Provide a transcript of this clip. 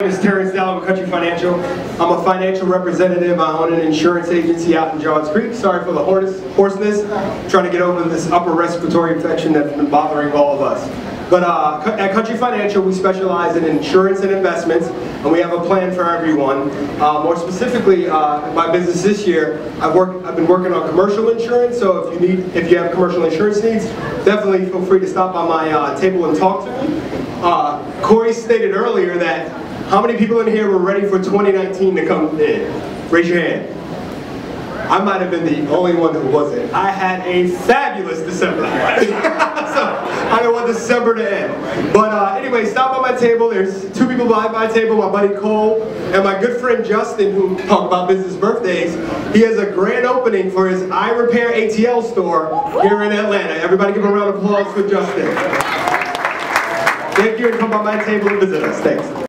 My name is Terence Dowling with Country Financial. I'm a financial representative. I own an insurance agency out in Johns Creek. Sorry for the hoarseness. I'm trying to get over this upper respiratory infection that's been bothering all of us. But at Country Financial, we specialize in insurance and investments, and we have a plan for everyone. More specifically, my business this year, I've been working on commercial insurance. So if you have commercial insurance needs, definitely feel free to stop by my table and talk to me. Corey stated earlier that. How many people in here were ready for 2019 to come in? Raise your hand. I might have been the only one who wasn't. I had a fabulous December. So I don't want December to end. But anyway, stop by my table. There's two people behind my table, my buddy Cole and my good friend Justin, who talked about business birthdays. He has a grand opening for his iRepair ATL store here in Atlanta. Everybody give a round of applause for Justin. Thank you, and come by my table and visit us. Thanks.